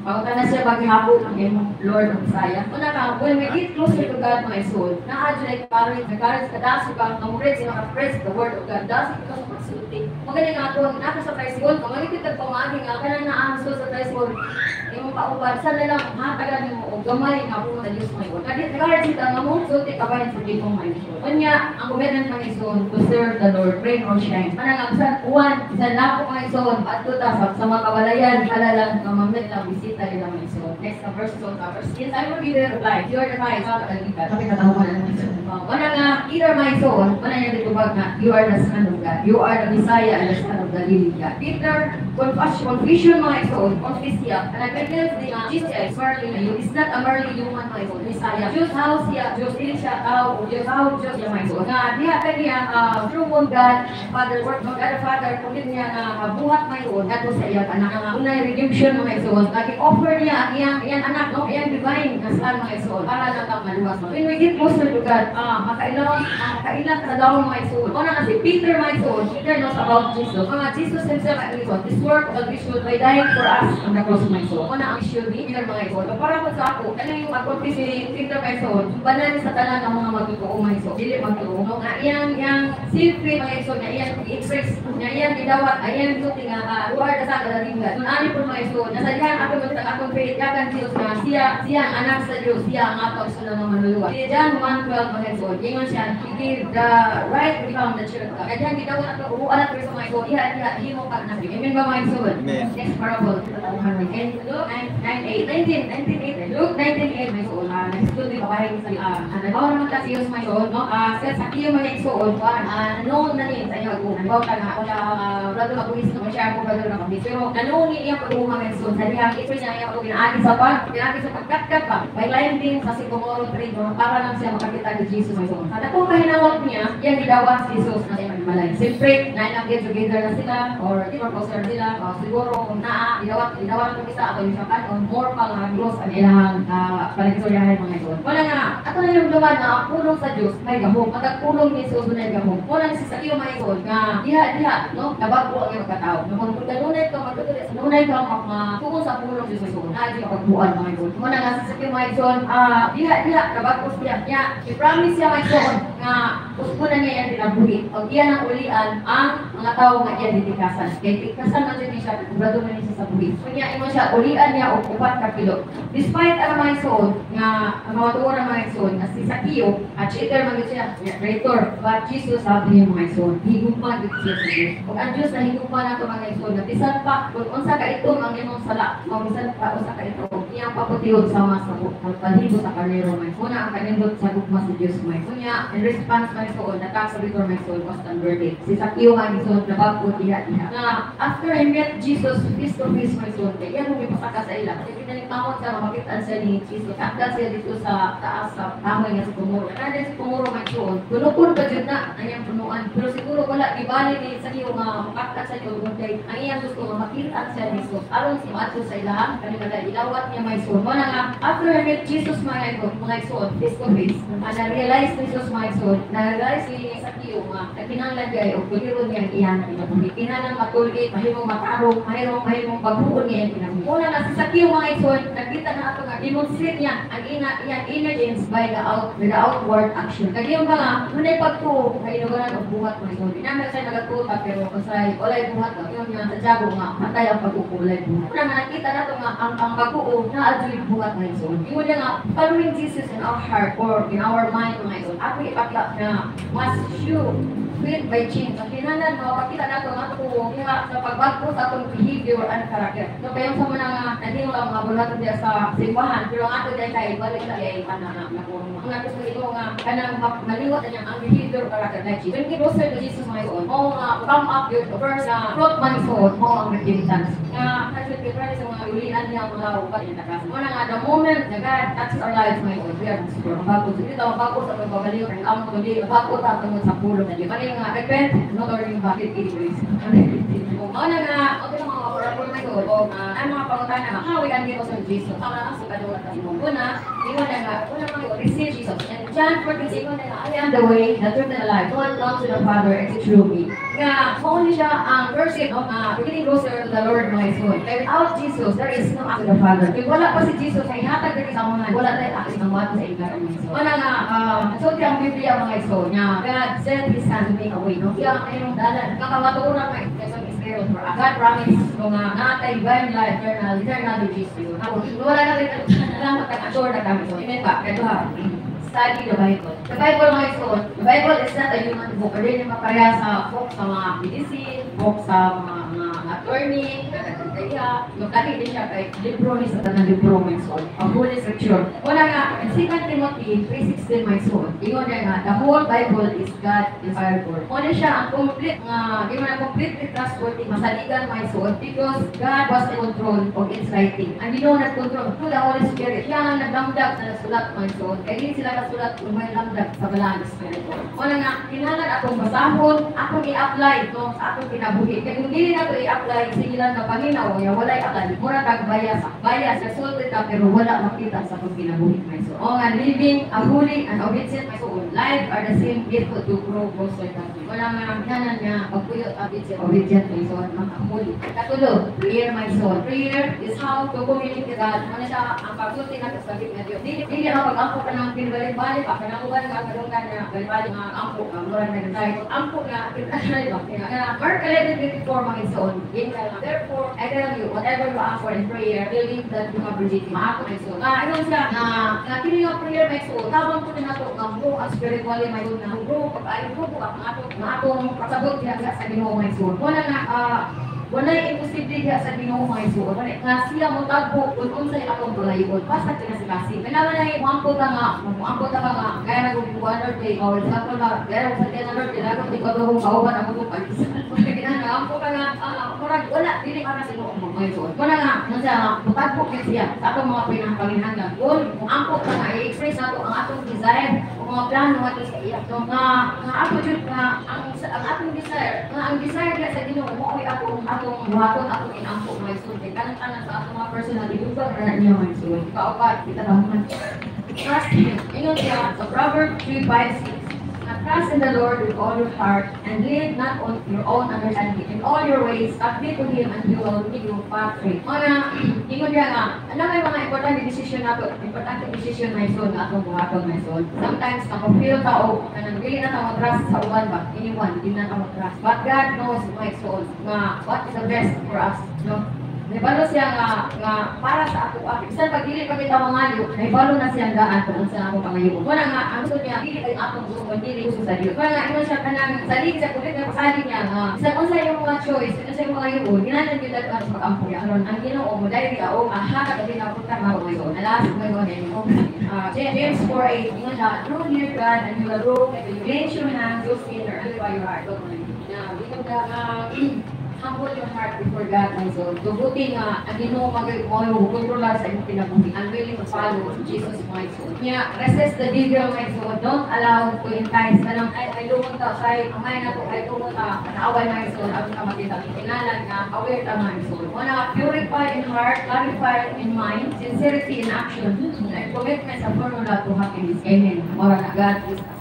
Pagkakanansya paghihapon ang imong Lord ang saya. Una ka, when we get closer to God, my soul, naadunay parang nag-arage ka daso ka, namurits, nakapress the word of God, daso ka magsulti. Magaling nga ito, nakasa tayo si God, magigitag pamaging, kanan na ang soul sa tayo si God, imong pauban, sana lang, hapagaling mo, o gamay nga po na Diyos mo yun. Nag-arage ka, namursulti ka ba yung sabi mong my soul. Kanya, ang gumenan mga soul, to serve the Lord, rain or shine. Manang ang san, uwan, isan lang po mga soul, at tutasap sa mga kabalayan, halalang, namamit na visit. Next na verse 12, verse 10, I will be there of life. You are the light, how to live God. Wala nga, either my soul, wala niya ditubag na, you are the Son of God. You are the Messiah and the Son of the living God. Peter, confession my soul, confess siya, and I believe that Jesus is merely na you. It's not a merely human, my soul, Messiah. Just how siya, just in siya, how, just how, just siya, my soul. Nga, dihatag niya, true one God, Father, word of God, Father, kulit niya na kabuhat, my soul, ato sa iyang anak. Ang unay redemption, my soul, lagi offer niya iyang anak, no? Iyang divine na saan mga soul, para lang ang maluwas. When we get closer to God, makailang sa daw mga soul. Una kasi, Peter my soul, Peter knows about Jesus. Jesus himself at least, this work of God should by dying for us on the cross my soul. Una ang should be Peter mga soul. Para po sa ako, ano yung mag-confess ni Peter my soul, banali sa talan ng mga magtutuo my soul. Dili magtutuo. No? Iyang silpid mga soul, iyang express, iyang gidawat, iyang gusto nga, who are the Son of the living God. Nung ani po mga soul, nasalihan ako akong pahityakan Diyos na siya ang anak sa Diyos, siya ang ato sa mga manuluwa. Kaya dyan, 1:12 mga soul, ingon siya, he gave the right to become the church. Kaya dyan, kita ko na ito, uuan at preso mga soul, himo pag natin. Amen ba mga soul? Amen. Next parable, Luke 19:8, Luke 19:8 mga soul, nagsusunod yung kabahin sa iyo. Nagbawa naman ka si Diyos mga soul, no? Sa iyo mga soul, nanoon na niya sa iyo agun. Nagbawa ka na, wala mag-uwis naman siya, kung gano'n naman. Pero nanoon niya pag-uha mga soul, sa niya, ito niya yung pinagi sa pagkat-kat pa. By landing sa Sigomoro Tree, para lang siya makakita ni Jesus my soul. At kung pahinawag niya, yan gidawat si Jesus na siya magmalay. Siyempre, nainag-get together na sila, or closer sila, or siguro kung naa, gidawat ng isa, ako yung siya kanon, more pang gross ang ilang palisoryahin mga soul. Wala nga, ato na yung lumad na pulong sa Diyos, may gahong. At ang pulong ni Jesus na yung gahong. Wala si sa iyo mga soul, na diha, no? Nabago ang iyong katao. Kung ganunay ka, magtutuloy ka makakukong sa pulong si Jesus. Naging pagbuhan mga soul. Muna nga sa sakin mga soul, diha, kabagos niya. I-promise siya mga soul na uspunan niya yan dinabuhin. O diyan ang ulian ang mga tao nga iyan ditikasan. Kaya tikasan na siya siya, ubrado na niya sa buhin. Kanya imo siya, ulian niya o upat kapilo. Despite ang mga soul, nga ang mga tuon ang mga soul, na si Sakyo, at cheater mga siya, traitor. But Jesus sabi niya mga soul, higumpan dito siya sa Diyos. Kung ang Diyos na higumpan na ito mga soul, na tisan pa, kung unsa ka itong ang imong sala, kumisan pa sa kaito, iyang paputihod sa mga sabot, palpalibot sa karero may soul, na ang kanindot sa gugma si Diyos may soul niya, in response may soul, natasabitor may soul, was converted. Si Sakyo nga ni soul, nabagputiha-iha. Na after I met Jesus, face to face may soul, kaya nung ipasaka sa ila, kasi pinanitamot siya, mamakitaan siya ni Jesus, kakda siya dito sa taas, sa tamoy nga si Kumuro. Kada si Kumuro may soul, tulukon pa dyan na, ang iyang punuan. Pero siguro wala, ibali ni Sakyo nga makakta siya yung guntay, ang iyang gusto nga makitaan siya ni Jesus. Aron si Matthew sa ilahan, kanilala ilawat niya my soul. Wala nga, after I met Jesus my soul, face to face, na-realize Jesus my soul, na-realize niya sa kiyo nga, na pinanglagay o kuliro niya ang iyan na pinagulit. Kinanang matulit, mahimong matarong, mahimong pagbuon niya ang pinagulit. Wala nga, sa kiyo mga soul, nagkita na ito nga, demonstrate niya ang inner ends by the outward action. Kagayong ba nga, muna'y pagtuo, kainuganan ang buhat my soul. Inamal siya nagatuta, pero kasay, wala'y buhat lang. Yun nga, sa Diyago nga, matay ang pagkukulay buhat. Wala nga, nakita na ito nga, ang pag-uog na-adulid buhat my soul. Yun nga nga, following Jesus in our heart or in our mind my soul, ako ipakita na must you quit by change. Ang kinanan mo, pakita na ito nga po sa pagbago sa itong behavior and character. So kayong sa mga natin mo lang mga bulat niya sa simbahan, pero nga ito dahil kayo, balik na kayo pa na nakuha mo. Ang natin mo ito nga, kanang maliwat na niya ang behavior character na Jesus. When you closer to Jesus my soul, mo nga, come up your first fruit my soul, mo ang repentance. Nga, kasi pipray sa mga ulian niya ang mga upat niya takas. Muna nga, the moment na God touches our lives my soul, we are super bago. So dito, bago sa mga babaliw, ang kundi, bago tatungon sa pulo na niya. Nga, repent, no turning back in 80 ways. Mauna nga, okay na mga oracle my soul, o ang mga pangutan na makawian dito sa Jesus. Ang mga kasulkadulat na imong. Una mga yun, receive Jesus. And John 14, I am the way, the truth, and the life. No one comes to the Father except through me. na only siya ang version of beginning closer to the Lord na Isun. Kaya without Jesus, there is no act to the Father. Kaya wala pa si Jesus, ay hatag na sa mga wala tayo act ng wato sa iba ng Isun. Wala nga, nasuti ang Biblia mga Isun na God sent His Son to make a way. No? Kaya ang kanyang dalan, kakawaturan ka Isun is there for us. God promised kung natay divine life, eternal to Jesus. Wala na rin na mag-assure na kami. Amen ba? Kaya ha? Study the Bible. The Bible, my soul, the Bible is not a human book. Hindi niya makaraya sa book sa mga medicine, book sa mga attorney, kaya, yung dati din siya kay libro ni Satanang libro, my soul. A holy scripture. Una nga, in 2 Timothy 3:16, my soul, iyon niya nga, the whole Bible is God-inspired word. Una siya ang complete nga, iyon na completely trustworthy, masaligan, my soul, because God was in control of its writing. And you know, nag-control through the Holy Spirit. Siya ang nagdamdag na nasulat, my soul. Kaya sila sulat umay langdag sa balang espiritu. Wala nga, kinalan akong basahon, akong i-apply ito sa akong pinabuhi. Kaya kung hindi na ito i-apply, singilan na Panginoon, wala wala'y akal. Mura tagbayas, bayas, resulted na pero wala makita sa akong pinabuhi. O nga, living, a holy, and obedient my soul. Life are the same gifted to grow closer to God. Wala nga, kinalan nga, pagpuyot, obedient my soul, mga holy. Katulog, prayer my soul. Prayer is how to communicate God. Muna siya ang pagsuti na kasabit na Diyo. Hindi na pag-angkot ka ng pinbalik balik pa kananguban ka karon kana balik mga ampo ka mura na tayo ampo na kinatay ba kaya Mark 11:54 mga isoon therefore I tell you whatever you ask for in prayer believe that you have received maako isoon ayon sa na kinyo prayer may isoon tabang ko na to mo as spiritually may isoon na bro pag ayon ko ka maako pasabot diha sa Ginoo may isoon wala na wala'y imposible diha sa Ginoo mga Isuon. Nga siya mo tagpo kung sa'y akong tulayuon. Basta kinasikasi. Kailangan na yung muangkot ang mga gaya na kung buwan or day or sa ako na gaya kung sa tiyan na Lord kailangan ikaw gawang kauban ako kung pag-isan. Muangkot ka nga wala dili para sa Ginoo mga Isuon. Wala nga nasa mutagpo ka siya sa akong mga pinangpalinhanggan. Kung muangkot ka nga i-express na ang atong desire o mga plano natin sa iya. Nga ako yun nga ang atong desire. Nga ang desire niya sa Ginoo mo ay atong buhaton, atong inampo, mga iso. Kanang-kanang sa atong mga personal, ilubang na niya, mga iso. Kaupat, italaman. Trust Him. Ingon siya sa Proverbs 3:5-6. Now trust in the Lord with all your heart, and lean not on your own understanding. In all your ways, submit to Him, and He will make you path straight. O na, ingon siya nga, ano kayo mga importante decision nato? Importante decision, mga iso, na atong buhaton, mga iso. Sometimes, nakapil tao, na nanggili na tao trust sa uwan ba? Anyone, hindi na tao trust. But God knows, mga iso, what is the best for us, no? Naibalo siya nga para sa ako. Isang pag-ilit kami tawangayo, naibalo na siyang daan kung saan ako pangayon. Muna nga, ang gusto niya, hindi kayo akong gusto, hindi gusto sa Diyo. Muna nga, ino siya ka nang salig sa kulit na pasalig niya nga. Isang kung sa'yo mga choice, ino sa'yo pangayon, ginanan niyo dahil ang mag-ampo niya. Ang ginoo mo, dahil niya o, hakagadin na punta nga ngayon. Nalasin ngayon, James 4:8, ino siya, draw near God and you will grow, and you raise your hands, you sinner, and by your heart. Humble your heart before God, my soul. Dugutin nga, ang Ginoo magagawa mo, kontrolar sa iyong pinabuhi. I'm willing to follow Jesus, my soul. Kaya, resist the devil, my soul. Don't allow to entice. Tanong, ay lumunta, ay amay na to, ay lumunta. Naaway, my soul. Abot ka makita. Kinalan nga, aware ka, my soul. Muna, purify in heart, clarify in mind, sincerity in action, and commitment sa formula to happiness. Amen. Mora na, God is